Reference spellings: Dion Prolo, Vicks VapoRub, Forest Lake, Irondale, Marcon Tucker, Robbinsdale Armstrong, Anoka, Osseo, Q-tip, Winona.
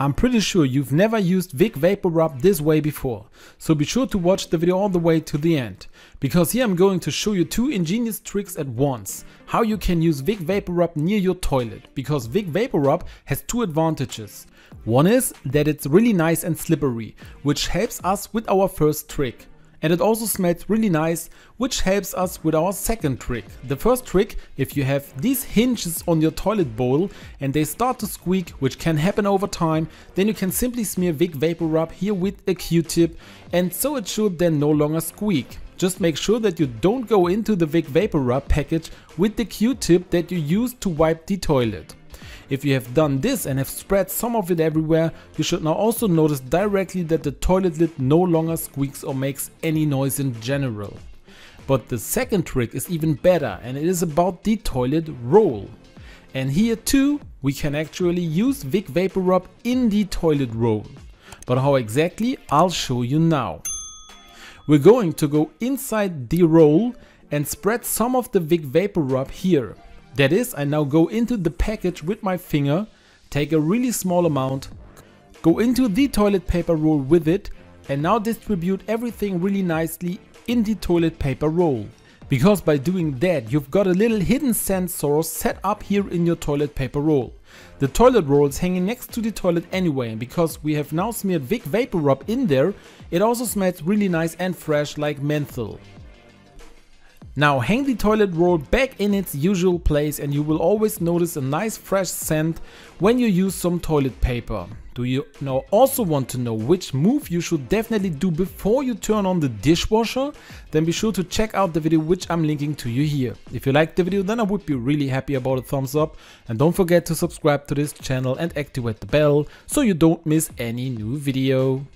I'm pretty sure you've never used Vicks VapoRub this way before, so be sure to watch the video all the way to the end, because here I'm going to show you two ingenious tricks at once, how you can use Vicks VapoRub near your toilet, because Vicks VapoRub has two advantages. One is that it's really nice and slippery, which helps us with our first trick. And it also smells really nice, which helps us with our second trick. The first trick, if you have these hinges on your toilet bowl and they start to squeak, which can happen over time, then you can simply smear Vicks VapoRub here with a Q-tip, and so it should then no longer squeak. Just make sure that you don't go into the Vicks VapoRub package with the Q-tip that you used to wipe the toilet. If you have done this and have spread some of it everywhere, you should now also notice directly that the toilet lid no longer squeaks or makes any noise in general. But the second trick is even better, and it is about the toilet roll. And here too, we can actually use Vicks VapoRub in the toilet roll. But how exactly, I'll show you now. We're going to go inside the roll and spread some of the Vicks VapoRub here. That is, I now go into the package with my finger, take a really small amount, go into the toilet paper roll with it, and now distribute everything really nicely in the toilet paper roll. Because by doing that, you've got a little hidden sensor set up here in your toilet paper roll. The toilet roll is hanging next to the toilet anyway, and because we have now smeared Vicks VapoRub in there, it also smells really nice and fresh, like menthol. Now hang the toilet roll back in its usual place and you will always notice a nice fresh scent when you use some toilet paper. Do you now also want to know which move you should definitely do before you turn on the dishwasher? Then be sure to check out the video which I'm linking to you here. If you liked the video, then I would be really happy about a thumbs up, and don't forget to subscribe to this channel and activate the bell so you don't miss any new video.